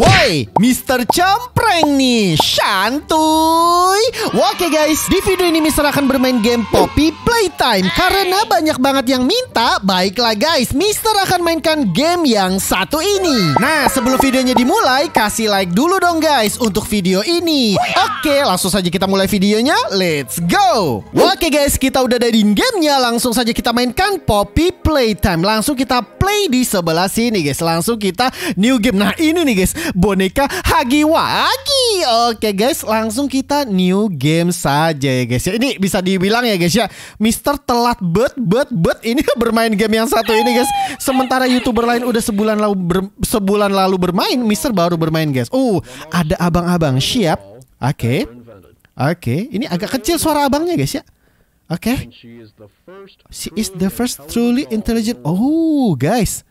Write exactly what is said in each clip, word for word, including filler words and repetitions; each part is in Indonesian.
Woi, Mister Cempreng nih, santuy. Oke guys, di video ini Mister akan bermain game Poppy Playtime. Karena banyak banget yang minta, baiklah guys, Mister akan mainkan game yang satu ini. Nah, sebelum videonya dimulai, kasih like dulu dong guys untuk video ini. Oke, langsung saja kita mulai videonya, let's go. Oke guys, kita udah ada di gamenya, langsung saja kita mainkan Poppy Playtime. Langsung kita play di sebelah sini guys, langsung kita new game. Nah ini nih guys, boneka Huggy Wuggy. Oke guys, langsung kita new game saja ya guys ya. Ini bisa dibilang ya guys ya, Mister telat bet bet bet ini bermain game yang satu ini guys. Sementara YouTuber lain udah sebulan lalu ber, sebulan lalu bermain, Mister baru bermain guys. Oh, ada abang-abang siap. Oke. Oke, ini agak kecil suara abangnya guys ya. Oke. Okay. She is the first truly intelligent. Oh, guys.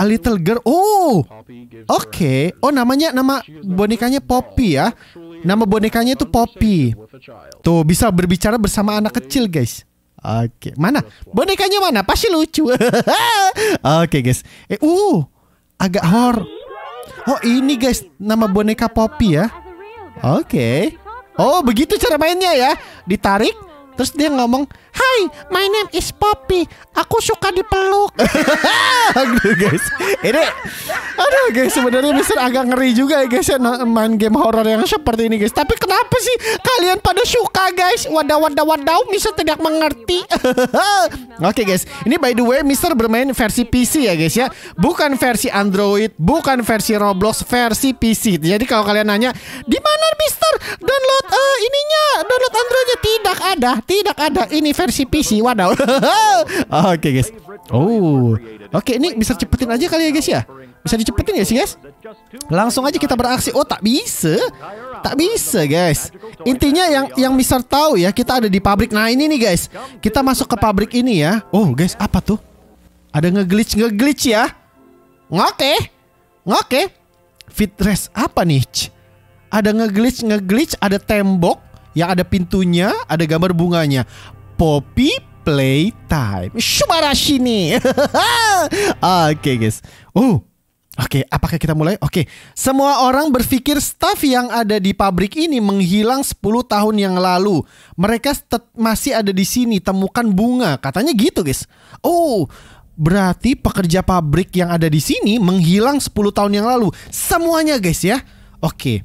A little girl. Oh. Oke. Okay. Oh, namanya nama bonekanya Poppy ya. Nama bonekanya itu Poppy. Tuh, bisa berbicara bersama anak kecil, guys. Oke. Okay. Mana? Bonekanya mana? Pasti lucu. Oke, okay, guys. Eh, uh. Agak horor. Oh, ini guys, nama boneka Poppy ya. Oke. Okay. Oh, begitu cara mainnya ya. Ditarik. Terus dia ngomong, "Hi, my name is Poppy. Aku suka dipeluk." Aduh guys, ini, aduh guys, sebenarnya Mister agak ngeri juga ya guys ya, main game horor yang seperti ini guys. Tapi kenapa sih kalian pada suka guys? Wadaw wadaw wadaw, Mister tidak mengerti. Oke okay, guys, ini by the way Mister bermain versi P C ya guys ya, bukan versi Android, bukan versi Roblox, versi P C. Jadi kalau kalian nanya, di mana Mister download uh, ininya, download Androidnya, tidak ada. Tidak ada, ini versi P C. Waduh. Oke okay, guys. Oh. Oke okay, ini bisa cepetin aja kali ya guys ya. Bisa dicepetin ya sih guys. Langsung aja kita beraksi. Oh tak bisa. Tak bisa guys. Intinya yang yang Mister tahu ya, kita ada di pabrik. Nah ini nih guys, kita masuk ke pabrik ini ya. Oh guys, apa tuh? Ada nge-glitch-nge-glitch ya. Oke. Oke. Fitress apa nih? Ada nge-glitch-nge-glitch. Ada tembok yang ada pintunya, ada gambar bunganya. Poppy Playtime. Subarashini. Oke guys. Oh. Oke, okay, apakah kita mulai? Oke. Okay. Semua orang berpikir staf yang ada di pabrik ini menghilang sepuluh tahun yang lalu. Mereka masih ada di sini, temukan bunga. Katanya gitu, guys. Oh. Berarti pekerja pabrik yang ada di sini menghilang sepuluh tahun yang lalu. Semuanya, guys ya. Oke. Okay.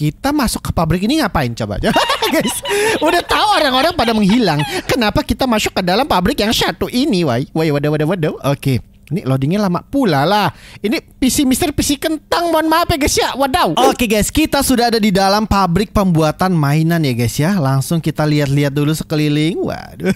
Kita masuk ke pabrik ini ngapain coba aja guys? Udah tahu orang-orang pada menghilang. Kenapa kita masuk ke dalam pabrik yang satu ini, wai? Wai, wadah, wadah, wadah. Oke. Ini loadingnya lama pula lah. Ini P C Mister P C kentang, mohon maaf ya guys ya. Wadaw. Oke okay guys, kita sudah ada di dalam pabrik pembuatan mainan ya guys ya. Langsung kita lihat-lihat dulu sekeliling. Waduh.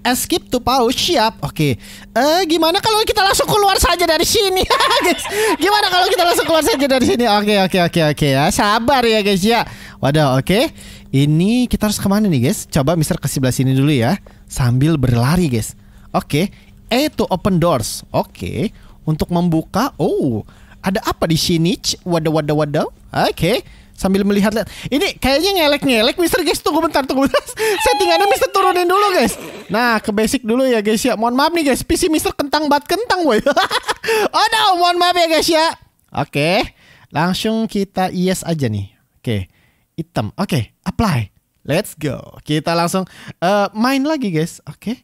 Escape to pause, siap. Oke. Okay. Eh gimana kalau kita langsung keluar saja dari sini? Guys, gimana kalau kita langsung keluar saja dari sini? Oke okay, oke okay, oke okay, oke okay, ya. Sabar ya guys ya. Wadaw, oke. Okay. Ini kita harus kemana nih guys? Coba Mister ke sebelah sini dulu ya. Sambil berlari guys. Oke. Okay. E to open doors. Oke. Okay. Untuk membuka. Oh. Ada apa di sini? Wadaw wadaw wadaw. Oke. Okay. Sambil melihat-lihat. Ini kayaknya ngelek-ngelek Mister guys. Tunggu bentar. Tunggu bentar. Settingannya Mister turunin dulu guys. Nah, ke basic dulu ya guys ya. Mohon maaf nih guys. P C Mister kentang bat kentang woy. Oh no. Mohon maaf ya guys ya. Oke. Okay. Langsung kita yes aja nih. Oke. Okay. Item. Oke. Okay. Apply. Let's go. Kita langsung uh, main lagi guys. Oke. Okay.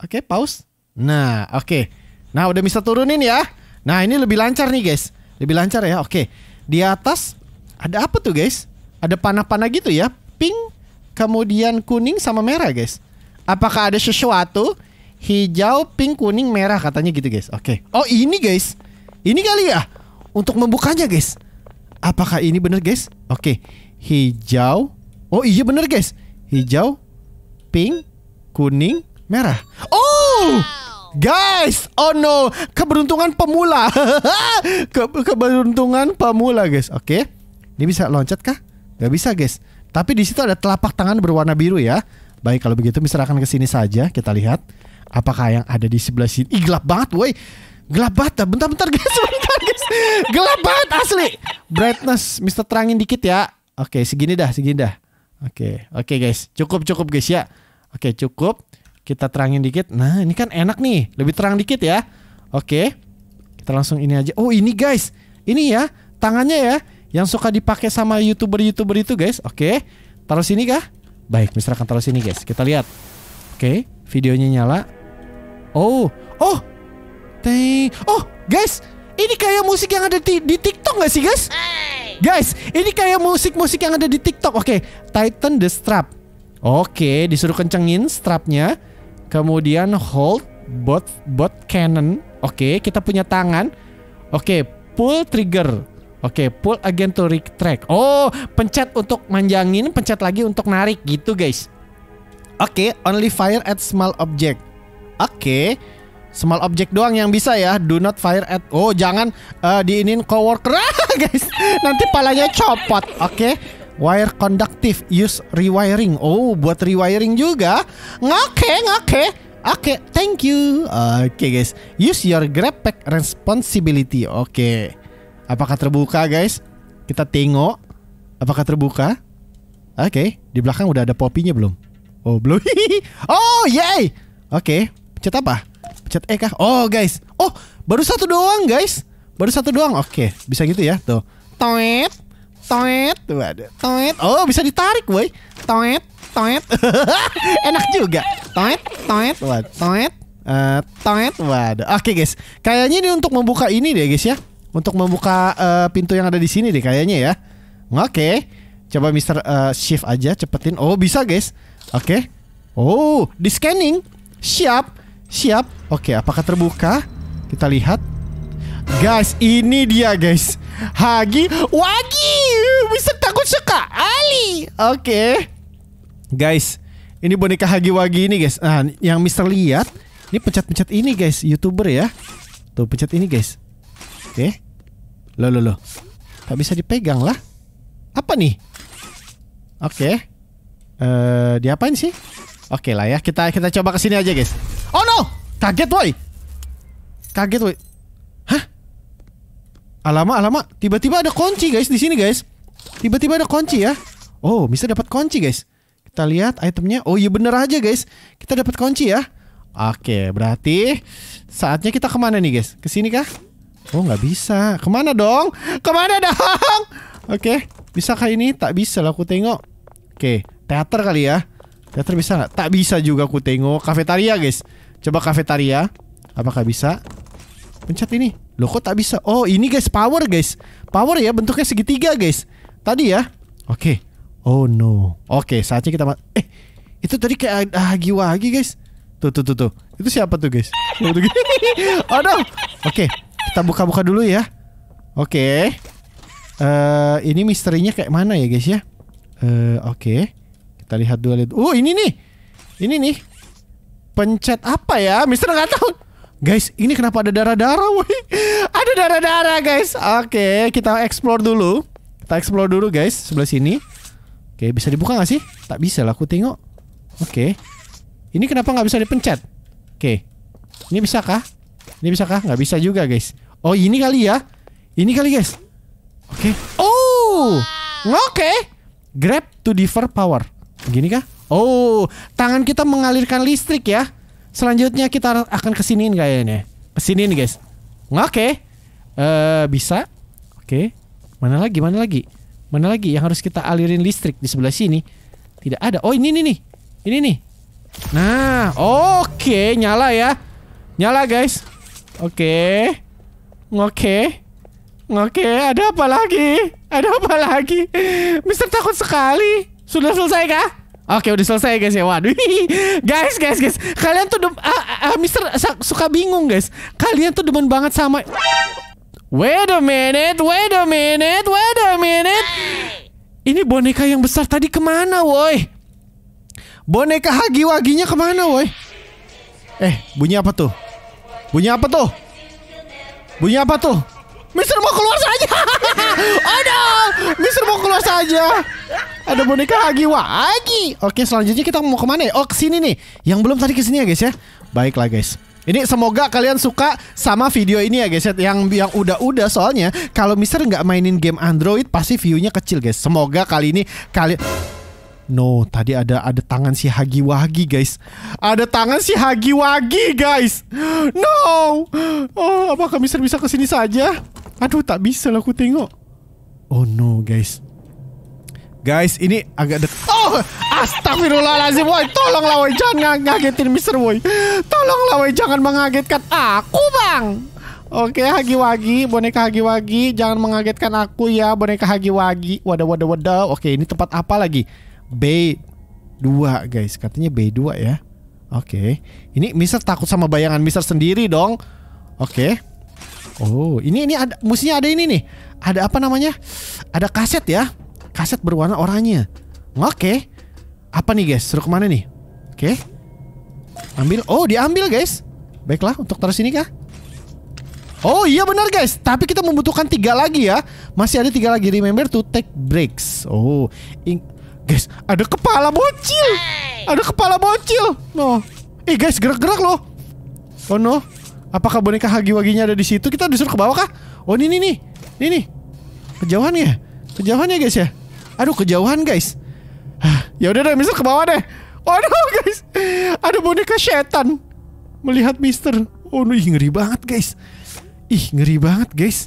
Oke. Okay, pause. Nah, oke. Okay. Nah, udah bisa turunin ya. Nah, ini lebih lancar nih, guys. Lebih lancar ya. Oke. Okay. Di atas ada apa tuh, guys? Ada panah-panah gitu ya. Pink, kemudian kuning sama merah, guys. Apakah ada sesuatu? Hijau, pink, kuning, merah katanya gitu, guys. Oke. Okay. Oh, ini, guys. Ini kali ya untuk membukanya, guys. Apakah ini bener, guys? Oke. Okay. Hijau. Oh, iya bener, guys. Hijau, pink, kuning, merah. Oh! Guys, oh no, keberuntungan pemula. Ke keberuntungan pemula, guys. Oke. Okay. Ini bisa loncat kah? Gak bisa, guys. Tapi di situ ada telapak tangan berwarna biru ya. Baik, kalau begitu Mister akan ke sini saja, kita lihat apakah yang ada di sebelah sini. Ih, gelap banget, woi. Gelap banget. Bentar-bentar, guys. Bentar, guys. Gelap banget asli. Brightness Mister terangin dikit ya. Oke, okay, segini dah, segini dah. Oke. Okay. Oke, okay, guys. Cukup-cukup, guys ya. Oke, okay, cukup. Kita terangin dikit. Nah, ini kan enak nih. Lebih terang dikit ya. Oke. Kita langsung ini aja. Oh, ini guys. Ini ya. tangannya ya, yang suka dipakai sama youtuber-youtuber itu, guys. Oke, taruh sini kah? Baik, Mister akan taruh sini, guys. Kita lihat. Oke, videonya nyala. Oh, oh, teh, oh, guys, ini kayak musik yang ada di, di TikTok nggak sih, guys? Guys, ini kayak musik-musik yang ada di TikTok. Oke, tighten the strap. Oke, disuruh kencengin strapnya. Kemudian hold both both cannon. Oke, kita punya tangan. Oke, pull trigger. Oke, pull again to retract. Oh, pencet untuk manjangin, pencet lagi untuk narik gitu, guys. Oke, only fire at small object. Oke, small object doang yang bisa ya. Do not fire at. Oh, jangan uh, diinin coworker, guys. Nanti palanya copot. Oke. Wire conductive, use rewiring. Oh, buat rewiring juga. Oke, oke. Oke, thank you. Oke, okay, guys. Use your grab pack responsibility. Oke. Okay. Apakah terbuka, guys? Kita tengok. Apakah terbuka? Oke, okay. Di belakang udah ada Poppy-nya belum? Oh, belum. Oh, yay. Oke, okay. Pencet apa? Pencet E kah? Oh, guys. Oh, baru satu doang, guys. Baru satu doang. Oke, okay. Bisa gitu ya. Tuh. Toet. Toet, tuh ada. Toet. Oh, bisa ditarik, woi. Toet, toet. Enak juga. Toet, toet, what? Toet. Uh, toet, waduh. Oke, okay, guys. Kayaknya ini untuk membuka ini deh, guys ya. Untuk membuka uh, pintu yang ada di sini deh kayaknya ya. Oke. Okay. Coba Mister uh, shift aja, cepetin. Oh, bisa, guys. Oke. Okay. Oh, di scanning. Siap. Siap. Oke, okay, apakah terbuka? Kita lihat. Guys, ini dia, guys. Huggy Wuggy, bisa takut suka Ali. Oke, okay. Guys, ini boneka Huggy Wuggy ini, guys. Nah, yang Mister lihat, ini pencet-pencet ini, guys. Youtuber ya. Tuh, pencet ini, guys. Oke, okay. Loh, loh, loh. Tak bisa dipegang lah. Apa nih? Oke, okay. uh, diapain sih? Oke okay lah ya, kita kita coba kesini aja, guys. Oh no, kaget woi. Kaget woi. Alamak, alamak. Tiba-tiba ada kunci, guys, di sini, guys. Tiba-tiba ada kunci ya. Oh, bisa dapat kunci, guys. Kita lihat itemnya. Oh, iya bener aja, guys. Kita dapat kunci ya. Oke, berarti saatnya kita kemana nih, guys? Kesini kah? Oh, nggak bisa. Kemana dong? Kemana dong? Oke, bisa kah ini? Tak bisa lah, aku tengok. Oke, teater kali ya. Teater bisa nggak? Tak bisa juga, aku tengok. Kafetaria, guys. Coba kafetaria. Apakah bisa? Pencet ini. Loh, kok tak bisa? Oh, ini, guys, power, guys. Power ya, bentuknya segitiga, guys. Tadi ya. Oke. Okay. Oh no. Oke, okay, saatnya kita mat. Eh, itu tadi kayak Huggy Wuggy, guys. Tuh, tuh, tuh, tuh. Itu siapa tuh, guys? Oh no. Oke, okay. Kita buka-buka dulu ya. Oke. Okay. Uh, ini misterinya kayak mana ya, guys ya? Uh, Oke. Okay. Kita lihat dulu. Oh, ini nih. Ini nih. Pencet apa ya? Mister nggak tahu. Guys, ini kenapa ada darah-darah, woi? Ada darah-darah, guys. Oke, kita explore dulu. Kita explore dulu, guys, sebelah sini. Oke, bisa dibuka gak sih? Tak bisa lah, aku tengok. Oke. Ini kenapa nggak bisa dipencet? Oke. Ini bisa kah? Ini bisa kah? Nggak bisa juga, guys. Oh, ini kali ya. Ini kali, guys. Oke. Oh! Oke. Grab to differ power. Begini kah? Oh, tangan kita mengalirkan listrik ya. Selanjutnya kita akan kesiniin kayaknya. Kesiniin, guys. Oke, okay. uh, bisa. Oke, okay. Mana lagi, mana lagi, mana lagi yang harus kita alirin listrik di sebelah sini? Tidak ada. Oh, ini nih nih. Ini nih. Nah, oke, okay. Nyala ya. Nyala, guys. Oke, okay. Oke, okay. Oke, okay. Ada apa lagi? Ada apa lagi? Mister takut sekali. Sudah selesai kah? Oke, udah selesai, guys ya. Waduh. Guys, guys, guys. Kalian tuh uh, uh, Mister suka bingung, guys. Kalian tuh demen banget sama. Wait a minute, wait a minute, wait a minute. Ini boneka yang besar tadi kemana, woi? Boneka Huggy Wuggy-nya kemana, woi? Eh, bunyi apa tuh? Bunyi apa tuh? Bunyi apa tuh? Mister mau keluar saja. Oh no, Mister mau keluar saja. Ada boneka Huggy Wuggy. Oke, selanjutnya kita mau kemana ya? Oh, kesini nih. Yang belum tadi kesini ya, guys ya. Baiklah, guys. Ini semoga kalian suka sama video ini ya, guys ya. Yang yang udah-udah, soalnya kalau Mister nggak mainin game Android pasti view-nya kecil, guys. Semoga kali ini kali. No, tadi ada ada tangan si Huggy Wuggy, guys. Ada tangan si Huggy Wuggy, guys. No. Oh, apakah Mister bisa kesini saja? Aduh, tak bisa lah, aku tengok. Oh no guys. Guys, ini agak dek. Oh, astagfirullahaladzim, woy. Tolonglah woy, jangan ngagetin Mister woy. Tolonglah woy, jangan mengagetkan aku bang. Oke, Huggy Wuggy, boneka Huggy Wuggy, jangan mengagetkan aku ya, boneka Huggy Wuggy. Wadah, wadah, wadah. Oke, ini tempat apa lagi? B dua guys, katanya B dua ya. Oke, ini Mister takut sama bayangan Mister sendiri dong. Oke. Oh, ini ini ada, mestinya ada ini nih. Ada apa namanya? Ada kaset ya. Kaset berwarna oranye. Oke. Apa nih guys? Suruh kemana nih? Oke. Ambil. Oh, diambil guys. Baiklah, untuk taruh sini kah? Oh iya benar guys. Tapi kita membutuhkan tiga lagi ya. Masih ada tiga lagi. Remember to take breaks. Oh In guys, ada kepala bocil. Ada kepala bocil oh. Eh guys, gerak-gerak loh. Oh no. Apakah boneka Huggy Wuggy-nya ada di situ? Kita disuruh ke bawah kah? Oh ini nih. Ini nih. Kejauhan ya. Kejauhan ya guys ya. Aduh kejauhan guys. Ya udah deh, Mister ke bawah deh. Aduh guys, ada boneka setan melihat Mister. Oh no, ih, ngeri banget guys. Ih ngeri banget guys.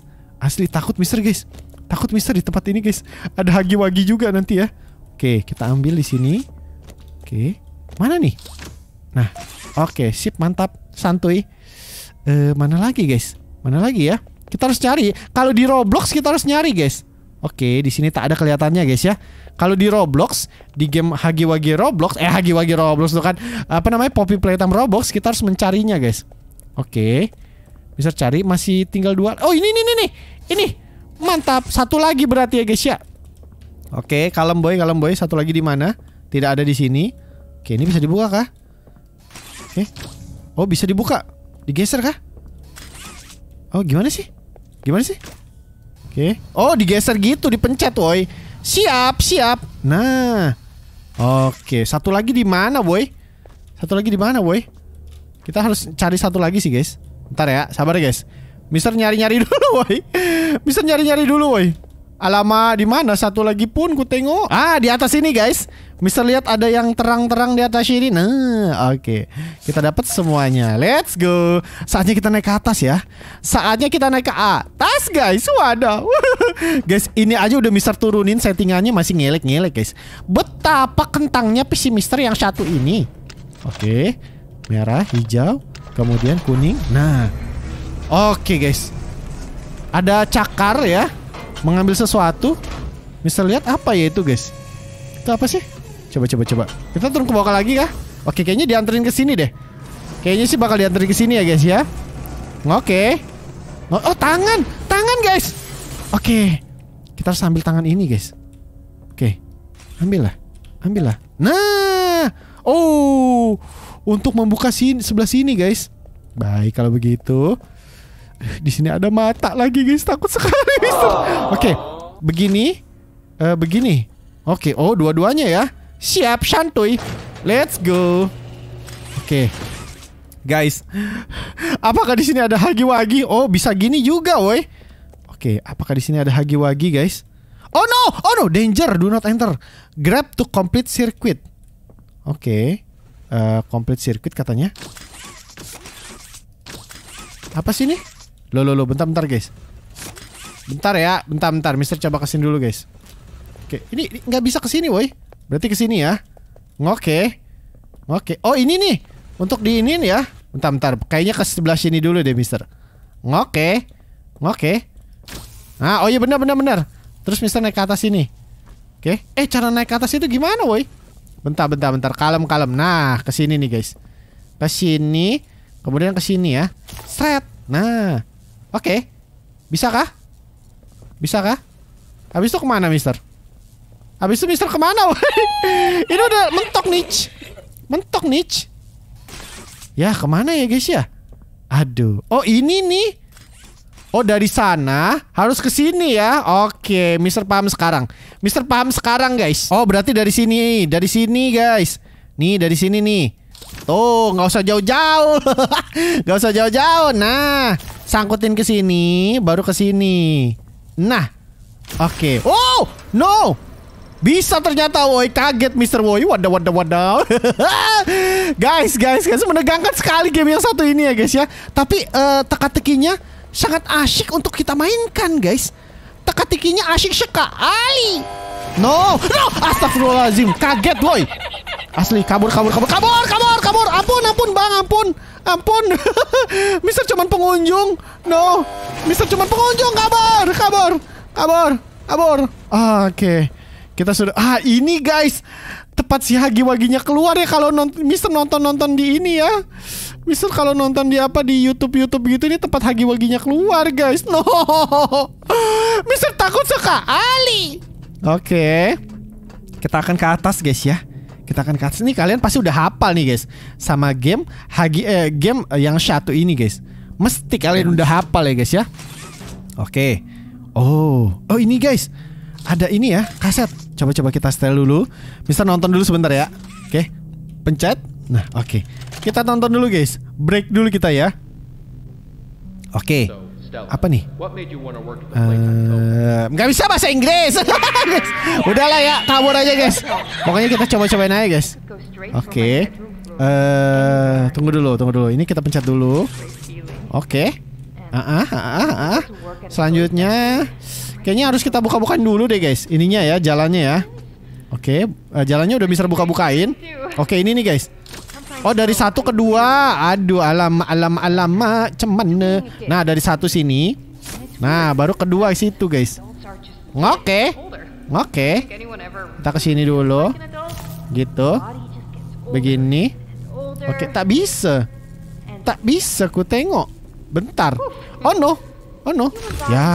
Asli takut Mister guys. Takut Mister di tempat ini guys. Ada Huggy Wuggy juga nanti ya. Oke, kita ambil di sini. Oke, mana nih? Nah, oke, sip, mantap, santuy. E, mana lagi guys? Mana lagi ya? Kita harus cari. Kalau di Roblox kita harus nyari guys. Oke, di sini tak ada kelihatannya guys ya. Kalau di Roblox, di game Huggy Wuggy Roblox, eh Huggy Wuggy Roblox itu kan apa namanya? Poppy Playtime Roblox, kita harus mencarinya guys. Oke. Bisa cari, masih tinggal dua. Oh, ini ini ini nih. Ini. Mantap, satu lagi berarti ya guys ya. Oke, kalem boy, kalem boy, satu lagi di mana? Tidak ada di sini. Oke, ini bisa dibuka kah? Oke. Oh, bisa dibuka. Digeser kah? Oh, gimana sih? Gimana sih? Oke. Oh, digeser gitu, dipencet, woi. Siap, siap. Nah. Oke, satu lagi di mana, woi? Satu lagi di mana, woi? Kita harus cari satu lagi sih, guys. Bentar ya, sabar ya, guys. Mister nyari-nyari dulu, woi. Mister nyari-nyari dulu, woi. Alamak, di mana satu lagi pun ku tengok. Ah, di atas ini, guys. Mister lihat ada yang terang-terang di atas ini. Nah, oke. Kita dapat semuanya. Let's go. Saatnya kita naik ke atas ya. Saatnya kita naik ke atas, guys. Waduh. Guys, ini aja udah Mister turunin settingannya masih ngelek-ngelek, guys. Betapa kentangnya P C Mister yang satu ini. Oke. Merah, hijau, kemudian kuning. Nah. Oke, guys. Ada cakar ya. Mengambil sesuatu. Mister lihat apa ya itu, guys? Itu apa sih? Coba, coba, coba. Kita turun ke bawah lagi kah? Oke, kayaknya dianterin ke sini deh. Kayaknya sih bakal dianterin ke sini ya, guys ya. Oke. Oh, tangan. Tangan, guys. Oke. Kita harus ambil tangan ini, guys. Oke. Ambillah. Ambillah. Nah. Oh. Untuk membuka sini, sebelah sini, guys. Baik, kalau begitu. Di sini ada mata lagi guys, takut sekali Mister. Oke, begini, uh, begini. Oke, oh dua-duanya ya. Siap, santuy. Let's go. Oke, guys. Apakah di sini ada Huggy Wuggy? Oh, bisa gini juga, woi. Oke, apakah di sini ada Huggy Wuggy, guys? Oh no, oh no, danger, do not enter. Grab to complete circuit. Oke, uh, complete circuit katanya. Apa sih ini? Loh, loh, loh, bentar, bentar, guys. Bentar ya, bentar, bentar. Mister coba kesini dulu, guys. Oke, ini nggak bisa kesini, woi. Berarti kesini ya. Oke. Oke. Oh, ini nih. Untuk di ini ya. Bentar, bentar. Kayaknya ke sebelah sini dulu deh, Mister. Oke. Oke. Nah, oh iya benar, benar, benar. Terus Mister naik ke atas sini. Oke. Eh, cara naik ke atas itu gimana, woi? Bentar, bentar, bentar. Kalem, kalem. Nah, kesini nih, guys. Kesini. Kemudian kesini ya. Sret. Nah. Oke, okay. Bisa kah? Bisa kah? Habis itu kemana, Mister? Habis itu Mister kemana? Ini udah mentok niche. Mentok niche. Ya, kemana ya guys ya? Aduh. Oh, ini nih. Oh, dari sana harus ke sini ya. Oke, okay. Mister paham sekarang. Mister paham sekarang, guys. Oh, berarti dari sini. Dari sini, guys. Nih, dari sini nih. Tuh, nggak usah jauh-jauh. Nggak usah jauh-jauh. Nah, sangkutin ke sini, baru ke sini. Nah. Oke. Okay. Oh, no. Bisa ternyata, woi. Kaget Mister woi. Wadah, wadah, wadah. Guys, guys, guys, menegangkan sekali game yang satu ini ya, guys ya. Tapi uh, teka-tekinya sangat asyik untuk kita mainkan, guys. teka-tekinya asyik sekali. No, no, astagfirullahaladzim, kaget boy. Asli, kabur, kabur, kabur, kabur, kabur, kabur. Ampun, ampun, bang, ampun, ampun. Mister cuman pengunjung. No, Mister cuman pengunjung. Kabur, kabur, kabur, kabur. Ah, oke, okay. Kita sudah. Ah, ini guys, tepat si Huggy Wuggy-nya keluar ya. Kalau non Mister nonton-nonton di ini ya, Mister kalau nonton di apa di YouTube-YouTube gitu, ini tempat Huggy Wuggy-nya keluar guys. No, Mister takut sekali. Oke, okay. Kita akan ke atas guys ya. Kita akan ke atas. Ini kalian pasti udah hafal nih guys sama game Huggy, eh, game yang satu ini guys. Mesti kalian udah hafal ya guys ya. Oke, okay. Oh, oh ini guys, ada ini ya, kaset. Coba-coba kita setel dulu. Mister nonton dulu sebentar ya. Oke, okay. Pencet. Nah, oke, okay. Kita tonton dulu guys. Break dulu kita ya. Oke, okay. Apa nih? Uh, gak bisa bahasa Inggris. Udahlah ya, kabur aja guys. Pokoknya kita coba-cobain aja guys. Oke, okay. uh, Tunggu dulu, tunggu dulu. Ini kita pencet dulu. Oke, okay. uh -uh, uh -uh, uh -uh. Selanjutnya kayaknya harus kita buka-bukain dulu deh guys. Ininya ya, jalannya ya. Oke, okay. uh, Jalannya udah bisa buka-bukain. Oke, okay, ini nih guys. Oh, dari satu ke dua. Aduh, alamak, alamak, alamak, cemene. Nah, dari satu sini. Nah, baru kedua situ guys. Oke, oke, kita kesini dulu. Gitu. Begini. Oke, tak bisa. Tak bisa ku tengok. Bentar. Oh no, oh no. Ya,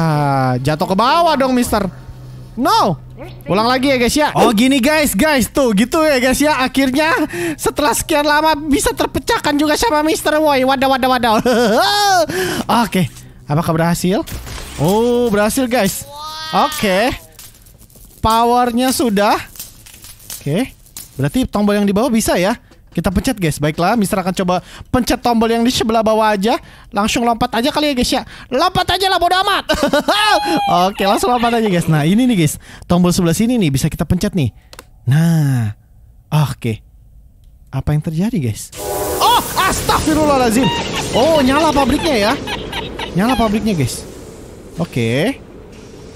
jatuh ke bawah dong Mister. No. Ulang lagi ya guys ya. Oh gini guys, guys tuh gitu ya guys ya. Akhirnya setelah sekian lama bisa terpecahkan juga sama Mister Woy. Wadah wadah wadah. Oke, okay. Apakah berhasil? Oh berhasil guys. Oke, okay. Powernya sudah. Oke, okay. Berarti tombol yang di bawah bisa ya. Kita pencet guys. Baiklah, Mister akan coba pencet tombol yang di sebelah bawah aja. Langsung lompat aja kali ya guys ya. Lompat aja lah bodo amat. Oke, langsung lompat aja guys. Nah ini nih guys, tombol sebelah sini nih bisa kita pencet nih. Nah, oke, apa yang terjadi guys? Oh astagfirullahaladzim. Oh nyala pabriknya ya. Nyala pabriknya guys. Oke,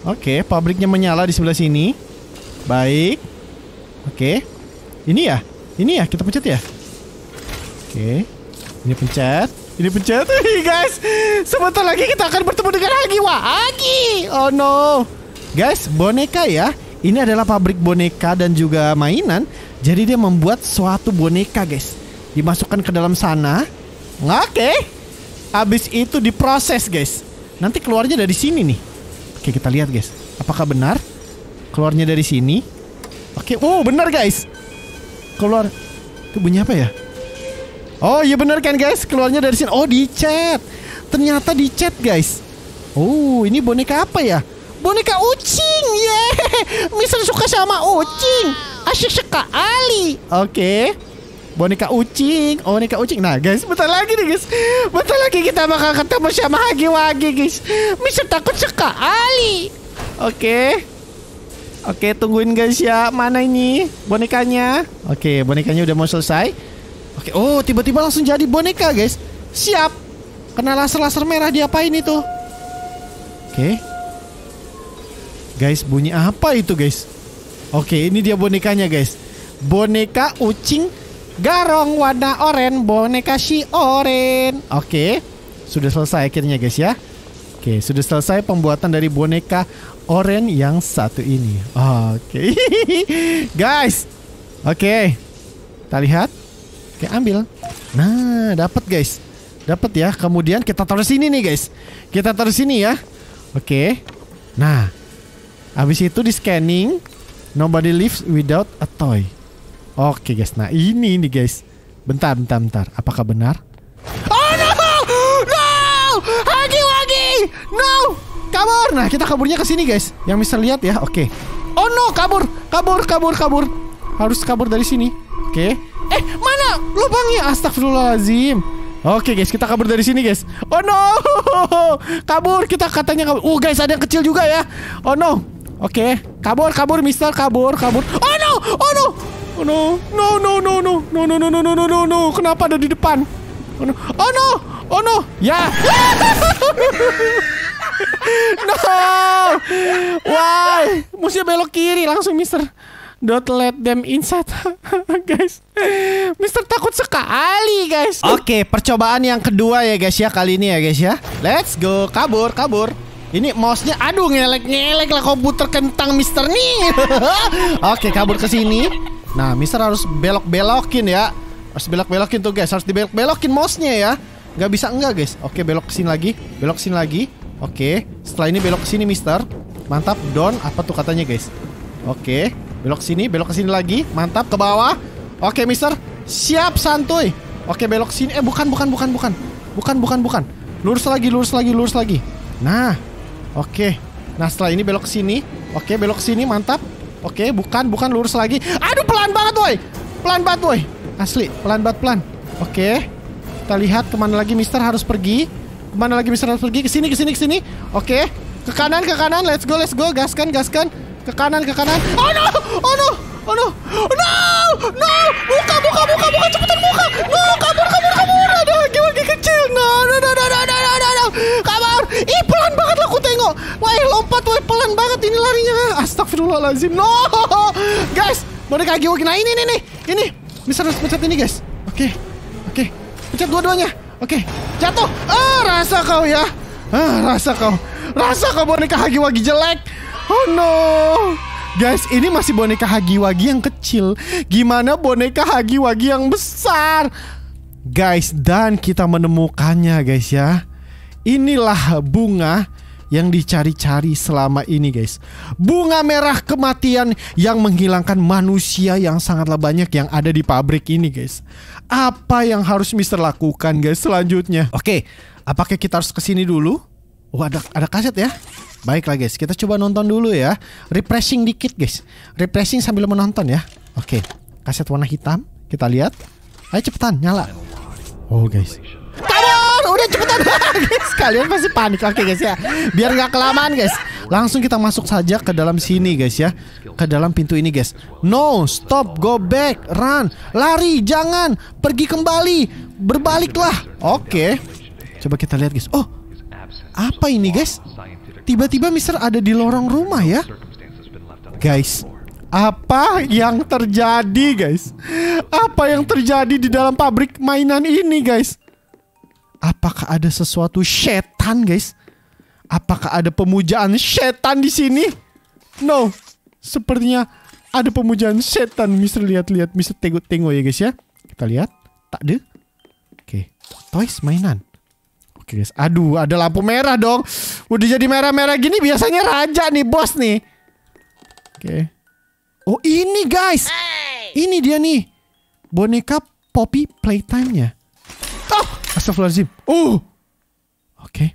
oke, pabriknya menyala di sebelah sini. Baik. Oke, ini ya. Ini ya, kita pencet ya. Oke, ini pencet. Ini pencet, guys. Sebentar lagi kita akan bertemu dengan Huggy Wuggy. Oh no. Guys, boneka ya. Ini adalah pabrik boneka dan juga mainan. Jadi dia membuat suatu boneka guys. Dimasukkan ke dalam sana. Oke, habis itu diproses guys. Nanti keluarnya dari sini nih. Oke, kita lihat guys, apakah benar keluarnya dari sini. Oke, oh benar guys. Keluar. Itu bunyi apa ya? Oh iya bener kan guys, keluarnya dari sini. Oh dicet. Ternyata dicet guys. Oh ini boneka apa ya? Boneka ucing. Yeay, Mister suka sama ucing. Asyik sekali. Oke, boneka ucing. Oh boneka ucing. Nah guys, bentar lagi nih guys, bentar lagi kita bakal ketemu sama Huggy Wuggy guys. Mister takut sekali. Oke, oke, tungguin guys ya. Mana ini bonekanya? Oke, bonekanya udah mau selesai. Oke, oh tiba-tiba langsung jadi boneka guys. Siap. Kena laser-laser merah diapain itu? Oke. Guys, bunyi apa itu guys? Oke, ini dia bonekanya guys. Boneka ucing garong warna oren. Boneka si oren. Oke, sudah selesai akhirnya guys ya. Oke, sudah selesai pembuatan dari boneka oren yang satu ini. Oke, okay. Guys. Oke, okay. Kita lihat. Oke, okay, ambil. Nah, dapat guys. Dapat ya. Kemudian kita taruh sini nih guys. Kita taruh sini ya. Oke, okay. Nah, habis itu di scanning. Nobody lives without a toy. Oke okay, guys. Nah ini nih guys. Bentar, bentar, bentar. Apakah benar? Oh no, no, Huggy Wuggy, no. Kabur. Nah, kita kaburnya ke sini, guys. Yang Mister lihat ya. Oke. Okay. Oh no, kabur. Kabur, kabur, kabur. Harus kabur dari sini. Oke. Okay. Eh, mana lubangnya? Astagfirullahalazim. Oke, okay, guys, kita kabur dari sini, guys. Oh no. Kabur. Kita katanya kabur. Oh, guys, ada yang kecil juga ya. Oh no. Oke. Okay. Kabur, kabur, Mister, kabur, kabur. Oh no. Oh no. Oh no. No, no, no, no. No, no, no, no, no, no, no, no. Kenapa ada di depan? Oh no. Oh no. Oh no. Ya. No, Wah, mesti belok kiri langsung, Mister. Don't let them inside. Guys, Mister takut sekali, guys. Oke, okay, percobaan yang kedua ya, guys ya. Kali ini ya, guys ya. Let's go. Kabur, kabur. Ini mouse-nya, aduh, ngelek-ngelek lah komputer kentang Mister nih. Oke, okay, kabur ke sini. Nah, Mister harus belok-belokin ya. Harus belok-belokin tuh, guys. Harus dibelok-belokin mouse-nya ya. Gak bisa enggak, guys. Oke, okay, belok ke sini lagi. Belok ke sini lagi. Oke, okay. Setelah ini belok ke sini, Mister. Mantap, down. Apa tuh katanya, guys? Oke, okay. Belok sini, belok ke sini lagi. Mantap, ke bawah. Oke, Mister. Siap, santuy. Oke, belok sini. Eh, bukan, bukan, bukan, bukan. Bukan, bukan, bukan. Lurus lagi, lurus lagi, lurus lagi. Nah. Oke. Nah, setelah ini belok sini. Oke, belok sini, mantap. Oke, bukan, bukan, lurus lagi. Aduh, pelan banget, woi. Pelan banget, woi. Asli, pelan banget, pelan. Oke. Kita lihat kemana lagi Mister harus pergi. Kemana lagi Mister harus pergi? Ke sini, ke sini, ke sini. Oke. Ke kanan, ke kanan. Let's go, let's go. Gaskan, gaskan. Ke kanan, ke kanan. Oh no, oh no, oh no, no, no. Buka, buka, buka, buka, cepetan buka. No, kabur, kabur, kabur. Aduh, Huggy Wuggy kecil. No, no, no, no, no, no, no, no. Kabur. Ih, pelan banget lah, aku tengok. Wah, lompat, wah, pelan banget ini larinya. Astagfirullahaladzim. No, guys, mereka Huggy Wuggy. Nah, ini, ini, ini, ini. Mister harus pencet ini, guys. Oke, oke, pencet dua-duanya. Oke, jatuh. Ah, rasa kau ya. Ah, rasa kau. Rasa kau boneka Huggy Wuggy jelek. Oh no. Guys, ini masih boneka Huggy Wuggy yang kecil. Gimana boneka Huggy Wuggy yang besar? Guys, dan kita menemukannya, guys ya. Inilah bunga yang dicari-cari selama ini, guys. Bunga merah kematian yang menghilangkan manusia yang sangatlah banyak yang ada di pabrik ini, guys. Apa yang harus Mister lakukan, guys, selanjutnya? Oke, apakah kita harus kesini dulu? Oh, ada, ada kaset ya. Baiklah, guys, kita coba nonton dulu ya. Refreshing dikit, guys. Refreshing sambil menonton ya. Oke, kaset warna hitam. Kita lihat. Ayo cepetan, nyala. Oh, guys. Kabur! Udah cepetan. Guys, kalian pasti panik. Oke, guys ya. Biar nggak kelamaan, guys. Langsung kita masuk saja ke dalam sini, guys ya. Ke dalam pintu ini, guys. No, stop, go back, run. Lari, jangan. Pergi kembali. Berbaliklah. Oke. Coba kita lihat, guys. Oh, apa ini, guys? Tiba-tiba Mister ada di lorong rumah ya. Guys, apa yang terjadi, guys? Apa yang terjadi di dalam pabrik mainan ini, guys? Apakah ada sesuatu setan, guys? Apakah ada pemujaan setan di sini? No, sepertinya ada pemujaan setan. Mister lihat-lihat, Mister tengok-tengok ya, guys ya. Kita lihat, tak ada. Oke, toys mainan. Oke, guys. Aduh, ada lampu merah dong. Udah jadi merah-merah gini biasanya raja nih bos nih. Oke. Oh, ini, guys. Hey. Ini dia nih. Boneka Poppy Playtime-nya. Oh, astagfirullahaladzim. Uh. Oke.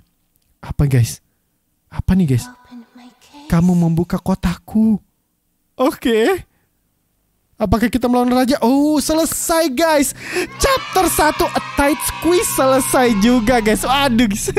Apa, guys? Apa nih, guys? Kamu membuka kotakku. Oke. Apakah kita melawan raja? Oh, selesai, guys. Chapter satu A Tight Squeeze selesai juga, guys. Waduh, guys.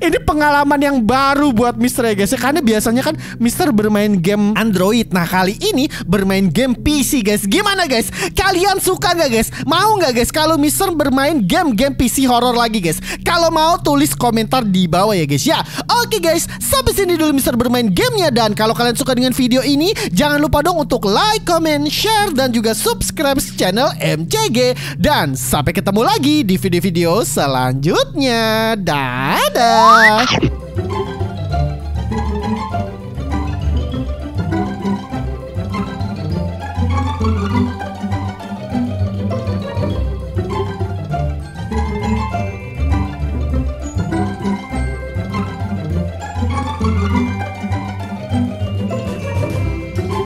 Ini pengalaman yang baru buat Mister ya, guys. Karena biasanya kan Mister bermain game Android. Nah, kali ini bermain game P C, guys. Gimana, guys? Kalian suka nggak, guys? Mau nggak, guys, kalau Mister bermain game-game P C horror lagi, guys? Kalau mau, tulis komentar di bawah ya, guys. Ya, oke, guys. Sampai sini dulu Mister bermain gamenya. Dan kalau kalian suka dengan video ini, jangan lupa dong untuk like, comment, share, dan juga subscribe channel M C G. Dan sampai ketemu lagi di video-video selanjutnya. Dadah.